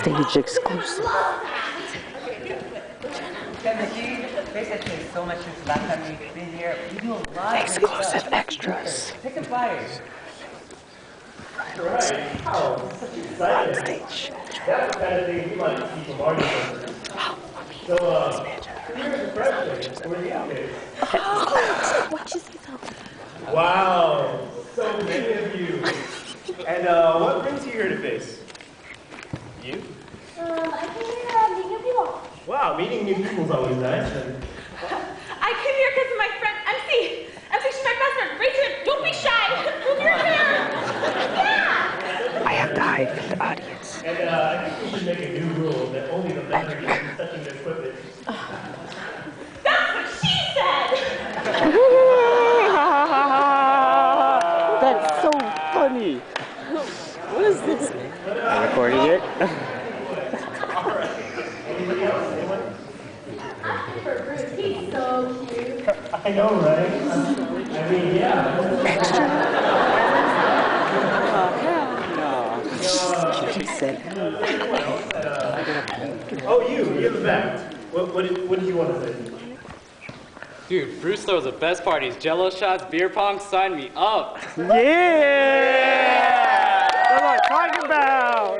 stage exclusive. They said there's so much since last time we've been here. We do a lot exclusive of extras. Pick a flyer. Right. Stage. Oh, on stage. That's kind of thing you might keep a so, watch yourself. Wow. So many of you. And what brings you here to face? You? I came here meeting new people. Wow, meeting new people is always nice. And... I came here because of my friend MC. MC, she's my best friend. Rachel, don't be shy. Move your hair. Yeah. I have to hide from the audience. And I think we should make a new rule that only the men are going to be touching their equipment. That's what she said. That's so funny. What is this? I'm recording it. Anybody else? Anyone? He's so cute. I know, right? I mean, yeah. Extra. Oh, you're the back. What do you want to say? Dude, Bruce throws the best parties. Jello shots, beer pong, sign me up. Yeah! That's what I'm talking about!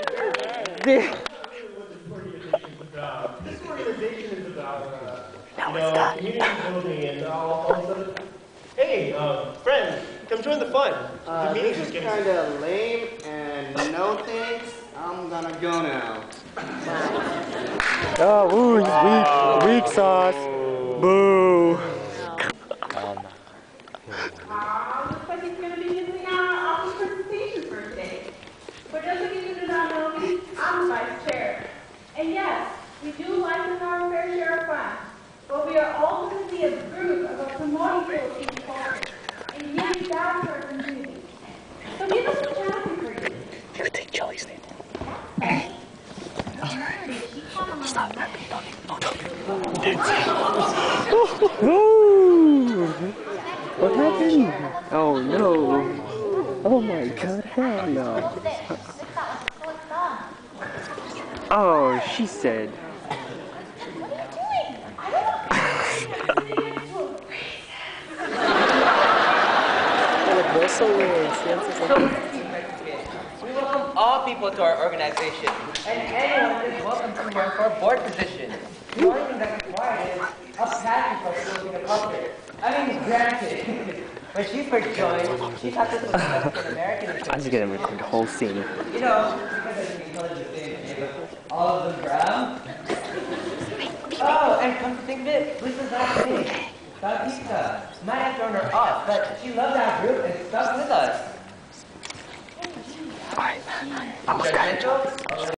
This organization is about community building and all sort of... Hey, friend, come join the fun. The meeting is kind of lame and no thanks. I'm gonna go now. Oh, ooh, he's weak sauce. Boo. Looks like he's going to be using our office presentation for today. For those of you who do not know me, I'm the vice chair. And yes, we do license our fair share of fun, but we are all going to be a group of a promoting team forward, and yet that's our community. So give us a challenge for you. You could take Jelly's name. Stop that. What happened? Oh no. Oh my god, hell no. Oh, she said. We welcome all people to our organization, and anyone is welcome to work for a board position. The only thing that's required is a passion for building a culture. I mean, granted, when she first joined, she thought this was an American thing. I'm just gonna record the whole scene. You know, because of intelligent things, all of them brown. Oh, and come to think of it, Lisa's last name, Bautista, might have thrown her off, but she loved that group and stuck with us. All right, I'm